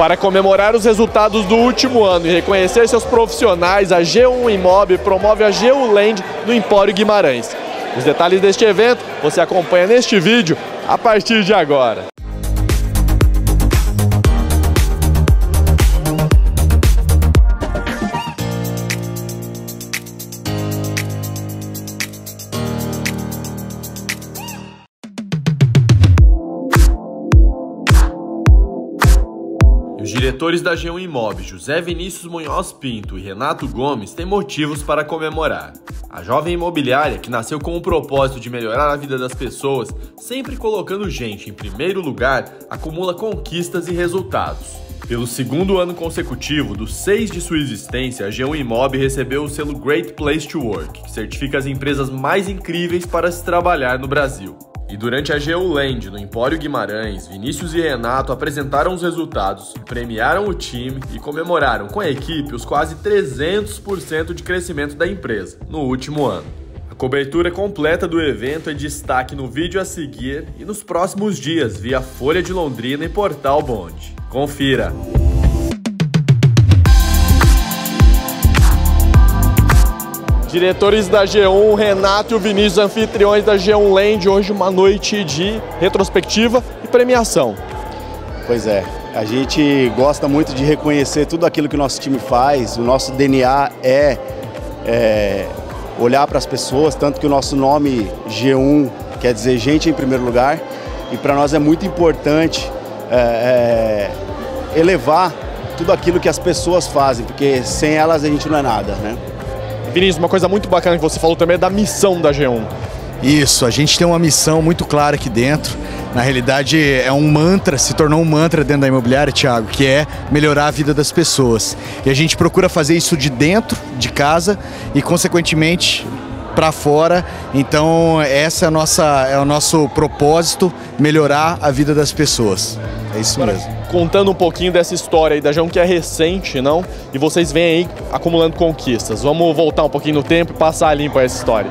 Para comemorar os resultados do último ano e reconhecer seus profissionais, a G1 Imob promove a G1 Land no Empório Guimarães. Os detalhes deste evento você acompanha neste vídeo a partir de agora. Os diretores da G1 Imob, José Vinícius Munhoz Pinto e Renato Gomes, têm motivos para comemorar. A jovem imobiliária, que nasceu com o propósito de melhorar a vida das pessoas, sempre colocando gente em primeiro lugar, acumula conquistas e resultados. Pelo segundo ano consecutivo, dos 6 de sua existência, a G1 Imob recebeu o selo Great Place to Work, que certifica as empresas mais incríveis para se trabalhar no Brasil. E durante a G1 Land, no Empório Guimarães, Vinícius e Renato apresentaram os resultados, premiaram o time e comemoraram com a equipe os quase 300% de crescimento da empresa no último ano. A cobertura completa do evento é destaque no vídeo a seguir e nos próximos dias via Folha de Londrina e Portal Bonde. Confira! Diretores da G1, Renato e o Vinícius, anfitriões da G1 Land, hoje uma noite de retrospectiva e premiação. Pois é, a gente gosta muito de reconhecer tudo aquilo que o nosso time faz, o nosso DNA é olhar para as pessoas, tanto que o nosso nome G1 quer dizer gente em primeiro lugar, e para nós é muito importante elevar tudo aquilo que as pessoas fazem, porque sem elas a gente não é nada, né? Vinícius, uma coisa muito bacana que você falou também é da missão da G1. Isso, a gente tem uma missão muito clara aqui dentro. Na realidade, é um mantra, se tornou um mantra dentro da imobiliária, Thiago, que é melhorar a vida das pessoas. E a gente procura fazer isso de dentro, de casa, e consequentemente para fora. Então, essa é a é o nosso propósito, melhorar a vida das pessoas. É isso mesmo. Contando um pouquinho dessa história aí da G1, que é recente, não? E vocês vêm aí acumulando conquistas. Vamos voltar um pouquinho no tempo e passar limpo essa história.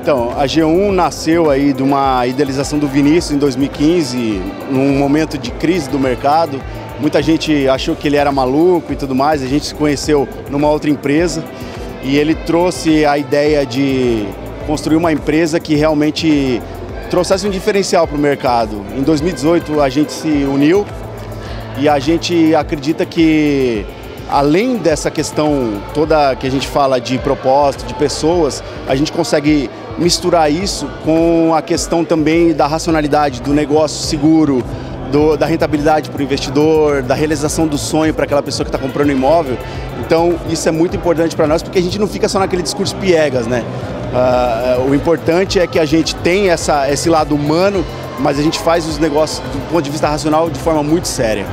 Então, a G1 nasceu aí de uma idealização do Vinícius em 2015, num momento de crise do mercado. Muita gente achou que ele era maluco e tudo mais. A gente se conheceu numa outra empresa e ele trouxe a ideia de construir uma empresa que realmente trouxesse um diferencial para o mercado. Em 2018, a gente se uniu. E a gente acredita que, além dessa questão toda que a gente fala de propósito, de pessoas, a gente consegue misturar isso com a questão também da racionalidade, do negócio seguro, da rentabilidade para o investidor, da realização do sonho para aquela pessoa que está comprando imóvel. Então, isso é muito importante para nós, porque a gente não fica só naquele discurso piegas, né? O importante é que a gente tem esse lado humano, mas a gente faz os negócios do ponto de vista racional de forma muito séria.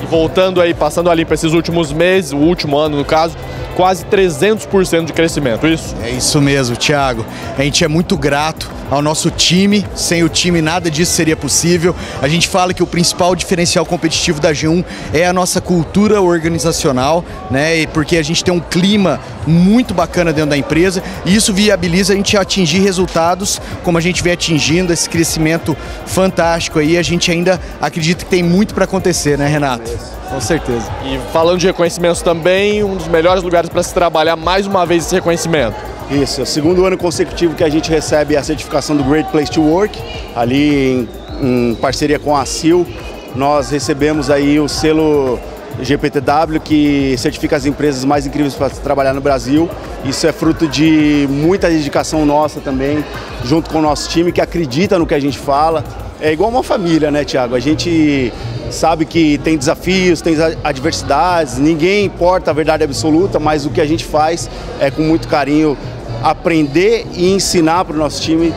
E voltando aí, passando ali para esses últimos meses, o último ano no caso, quase 300% de crescimento, isso? É isso mesmo, Thiago. A gente é muito grato ao nosso time, sem o time nada disso seria possível. A gente fala que o principal diferencial competitivo da G1 é a nossa cultura organizacional, né? E porque a gente tem um clima muito bacana dentro da empresa e isso viabiliza a gente atingir resultados como a gente vem atingindo, esse crescimento fantástico aí. A gente ainda acredita que tem muito para acontecer, né, Renato? Com certeza. E falando de reconhecimentos também, um dos melhores lugares para se trabalhar mais uma vez esse reconhecimento. Isso, é o segundo ano consecutivo que a gente recebe a certificação do Great Place to Work. Ali em parceria com a ACIL, nós recebemos aí o selo GPTW, que certifica as empresas mais incríveis para trabalhar no Brasil. Isso é fruto de muita dedicação nossa também, junto com o nosso time, que acredita no que a gente fala. É igual uma família, né, Thiago? A gente sabe que tem desafios, tem adversidades, ninguém importa a verdade absoluta, mas o que a gente faz é com muito carinho aprender e ensinar para o nosso time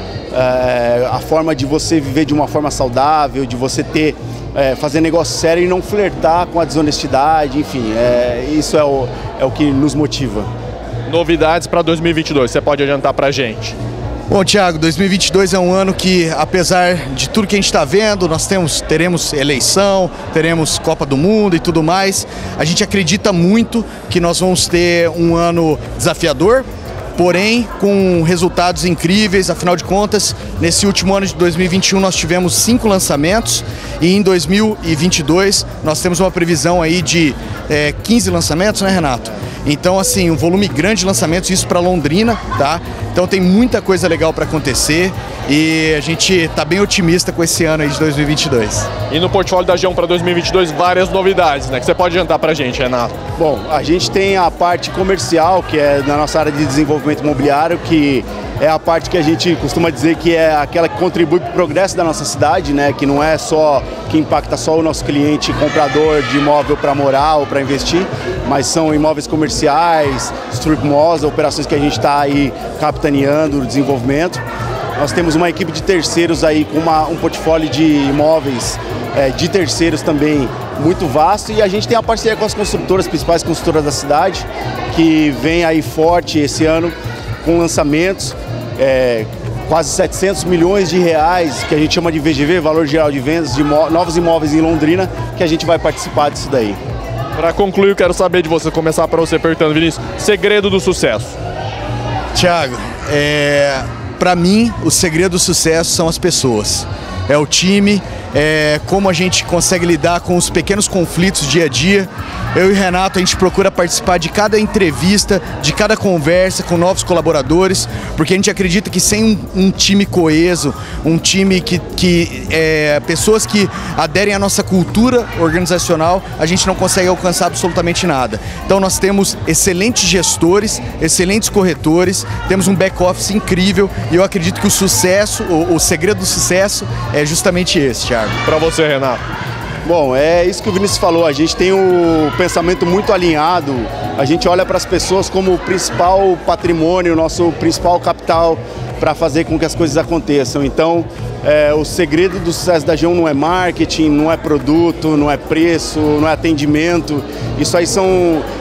a forma de você viver de uma forma saudável, de você ter fazer negócio sério e não flertar com a desonestidade, enfim, isso é o que nos motiva. Novidades para 2022, você pode adiantar para a gente? Bom, Thiago, 2022 é um ano que, apesar de tudo que a gente está vendo, nós teremos eleição, teremos Copa do Mundo e tudo mais. A gente acredita muito que nós vamos ter um ano desafiador, porém com resultados incríveis. Afinal de contas, nesse último ano de 2021 nós tivemos 5 lançamentos e em 2022 nós temos uma previsão aí de 15 lançamentos, né, Renato? Então, assim, um volume grande de lançamentos, isso para Londrina, tá? Então tem muita coisa legal para acontecer e a gente está bem otimista com esse ano aí de 2022. E no portfólio da G1 para 2022, várias novidades, né? Que você pode adiantar para a gente, Renato? Bom, a gente tem a parte comercial, que é na nossa área de desenvolvimento imobiliário, que é a parte que a gente costuma dizer que é aquela que contribui para o progresso da nossa cidade, né? Que não é só, que impacta só o nosso cliente comprador de imóvel para morar ou para investir, mas são imóveis comerciais, strip malls, operações que a gente está aí capitaneando o desenvolvimento. Nós temos uma equipe de terceiros aí com um portfólio de imóveis de terceiros também muito vasto, e a gente tem a parceria com as construtoras, principais construtoras da cidade, que vem aí forte esse ano com lançamentos, quase 700 milhões de reais, que a gente chama de VGV, Valor Geral de Vendas, de novos imóveis em Londrina, que a gente vai participar disso daí. Para concluir, eu quero saber de você, começar para você perguntando, Vinícius, segredo do sucesso. Thiago, para mim o segredo do sucesso são as pessoas, é o time, como a gente consegue lidar com os pequenos conflitos dia a dia. Eu e o Renato, a gente procura participar de cada entrevista, de cada conversa com novos colaboradores, porque a gente acredita que sem um time coeso, um time que pessoas que aderem à nossa cultura organizacional, a gente não consegue alcançar absolutamente nada. Então nós temos excelentes gestores, excelentes corretores, temos um back-office incrível, e eu acredito que o sucesso, o segredo do sucesso é justamente esse, Thiago. Para você, Renato. Bom, é isso que o Vinícius falou, a gente tem um pensamento muito alinhado, a gente olha para as pessoas como o principal patrimônio, o nosso principal capital para fazer com que as coisas aconteçam. Então, o segredo do sucesso da G1 não é marketing, não é produto, não é preço, não é atendimento, isso aí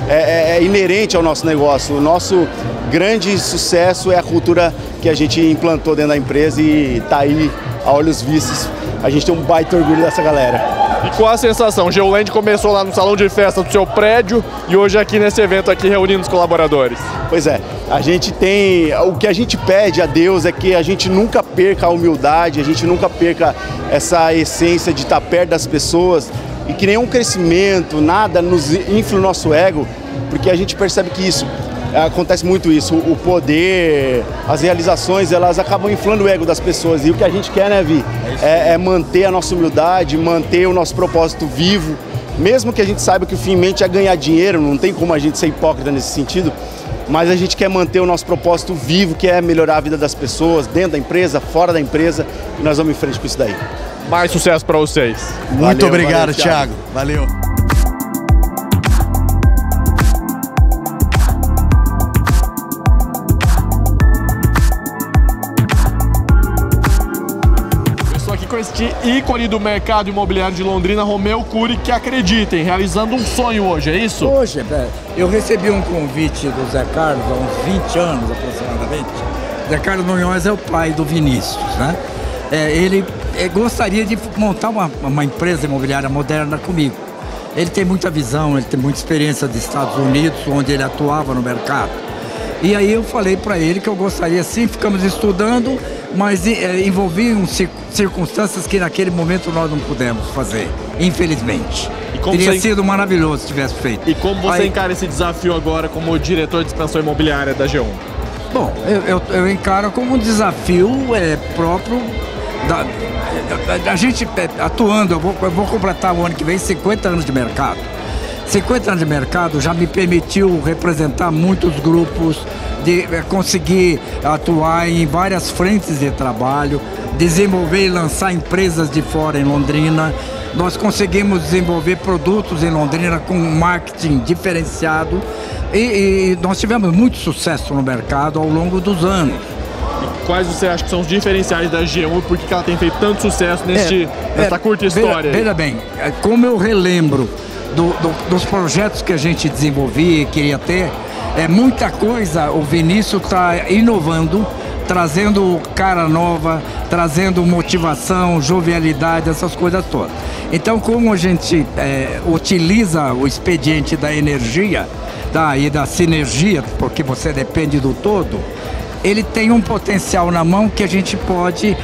é inerente ao nosso negócio. O nosso grande sucesso é a cultura que a gente implantou dentro da empresa e está aí a olhos vistos. A gente tem um baita orgulho dessa galera. E qual a sensação? O G1 Land começou lá no salão de festa do seu prédio e hoje aqui nesse evento aqui reunindo os colaboradores. Pois é, a gente tem... O que a gente pede a Deus é que a gente nunca perca a humildade, a gente nunca perca essa essência de estar perto das pessoas, e que nenhum crescimento, nada nos infla o nosso ego, porque a gente percebe que isso... Acontece muito isso, o poder, as realizações, elas acabam inflando o ego das pessoas. E o que a gente quer, né, Vi, é manter a nossa humildade, manter o nosso propósito vivo. Mesmo que a gente saiba que o fim em mente é ganhar dinheiro, não tem como a gente ser hipócrita nesse sentido, mas a gente quer manter o nosso propósito vivo, que é melhorar a vida das pessoas, dentro da empresa, fora da empresa, e nós vamos em frente com isso daí. Mais sucesso para vocês. Muito obrigado, Thiago. Valeu. Este ícone do mercado imobiliário de Londrina, Romeu Cury, que acreditem, realizando um sonho hoje, é isso? Hoje, eu recebi um convite do Zé Carlos há uns 20 anos aproximadamente. Zé Carlos Munhoz é o pai do Vinícius, né? Ele gostaria de montar uma empresa imobiliária moderna comigo. Ele tem muita visão, ele tem muita experiência dos Estados Unidos, onde ele atuava no mercado. E aí eu falei para ele que eu gostaria, sim, ficamos estudando, mas envolviam circunstâncias que naquele momento nós não pudemos fazer, infelizmente. Teria sido maravilhoso se tivesse feito. E como você encara esse desafio agora como diretor de expansão imobiliária da G1? Bom, eu encaro como um desafio próprio da gente atuando. Eu vou completar o ano que vem 50 anos de mercado. 50 anos de mercado já me permitiu representar muitos grupos, de conseguir atuar em várias frentes de trabalho, desenvolver e lançar empresas de fora em Londrina. Nós conseguimos desenvolver produtos em Londrina com marketing diferenciado e nós tivemos muito sucesso no mercado ao longo dos anos. E quais você acha que são os diferenciais da G1 e por que ela tem feito tanto sucesso nessa curta história? Veja bem, como eu relembro dos projetos que a gente desenvolvia e queria ter, muita coisa o Vinícius está inovando, trazendo cara nova, trazendo motivação, jovialidade, essas coisas todas. Então, como a gente utiliza o expediente da energia e da sinergia, porque você depende do todo, ele tem um potencial na mão que a gente pode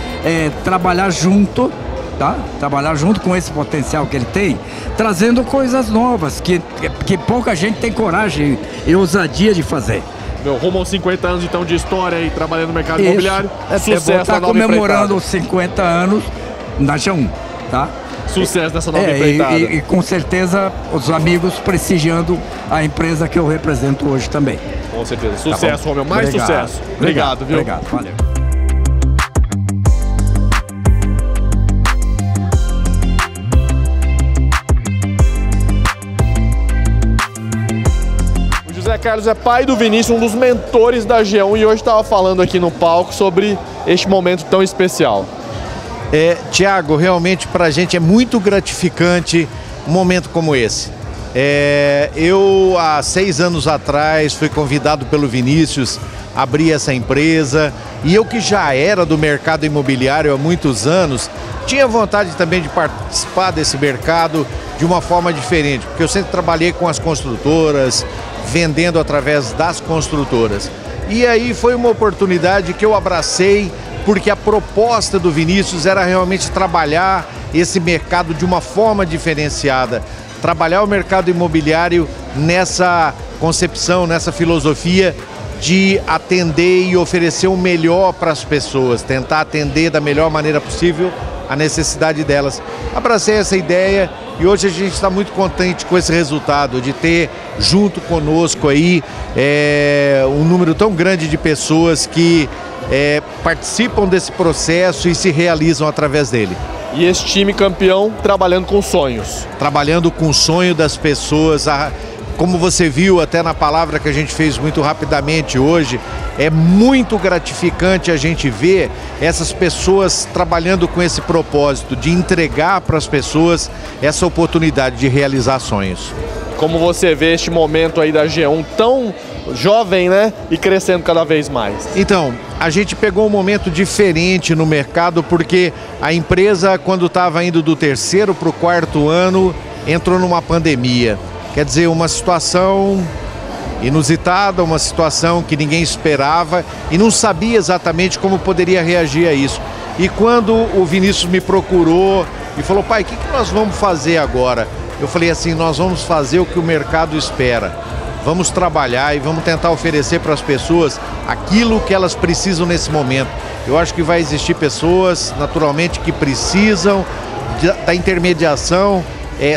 trabalhar junto, trabalhar junto com esse potencial que ele tem, trazendo coisas novas que pouca gente tem coragem e ousadia de fazer. Meu, rumo aos 50 anos então de história e trabalhando no mercado imobiliário. Sucesso, tá comemorando os 50 anos na G1, tá? Sucesso nessa nova empreitada. E com certeza os amigos prestigiando a empresa que eu represento hoje também. Com certeza. Sucesso, tá, Romeu. Mais obrigado. Sucesso. Obrigado, viu? Obrigado, valeu. O José Carlos é pai do Vinícius, um dos mentores da G1, e hoje estava falando aqui no palco sobre este momento tão especial. Tiago, realmente para a gente é muito gratificante um momento como esse. Eu, há 6 anos atrás, fui convidado pelo Vinícius a abrir essa empresa, e eu, que já era do mercado imobiliário há muitos anos, tinha vontade também de participar desse mercado de uma forma diferente, porque eu sempre trabalhei com as construtoras, vendendo através das construtoras. E aí foi uma oportunidade que eu abracei, porque a proposta do Vinícius era realmente trabalhar esse mercado de uma forma diferenciada, trabalhar o mercado imobiliário nessa concepção, nessa filosofia de atender e oferecer o melhor para as pessoas, tentar atender da melhor maneira possível a necessidade delas. Abracei essa ideia e hoje a gente está muito contente com esse resultado, de ter junto conosco aí um número tão grande de pessoas que participam desse processo e se realizam através dele. E esse time campeão trabalhando com sonhos. Trabalhando com o sonho das pessoas. Como você viu até na palavra que a gente fez muito rapidamente hoje, é muito gratificante a gente ver essas pessoas trabalhando com esse propósito de entregar para as pessoas essa oportunidade de realizar sonhos. Como você vê este momento aí da G1 tão jovem, né? E crescendo cada vez mais. Então, a gente pegou um momento diferente no mercado, porque a empresa, quando estava indo do 3º para o 4º ano, entrou numa pandemia. Quer dizer, uma situação inusitada, uma situação que ninguém esperava e não sabia exatamente como poderia reagir a isso. E quando o Vinícius me procurou e falou: pai, o que nós vamos fazer agora? Eu falei assim: nós vamos fazer o que o mercado espera. Vamos trabalhar e vamos tentar oferecer para as pessoas aquilo que elas precisam nesse momento. Eu acho que vai existir pessoas, naturalmente, que precisam da intermediação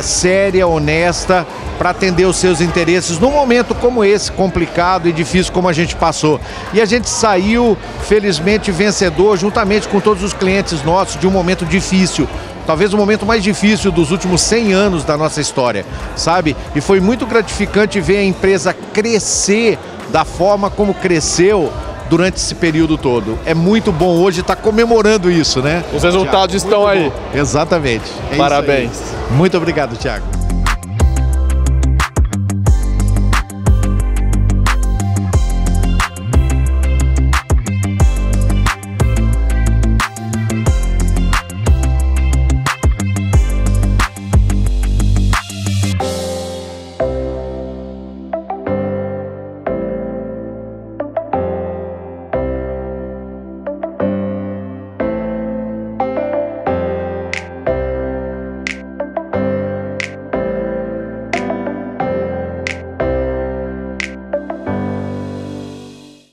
séria, honesta, para atender os seus interesses num momento como esse, complicado e difícil como a gente passou. E a gente saiu, felizmente, vencedor, juntamente com todos os clientes nossos, de um momento difícil. Talvez o momento mais difícil dos últimos 100 anos da nossa história, sabe? E foi muito gratificante ver a empresa crescer da forma como cresceu durante esse período todo. É muito bom hoje estar comemorando isso, né? Os resultados estão aí. Exatamente. Parabéns. Muito obrigado, Tiago.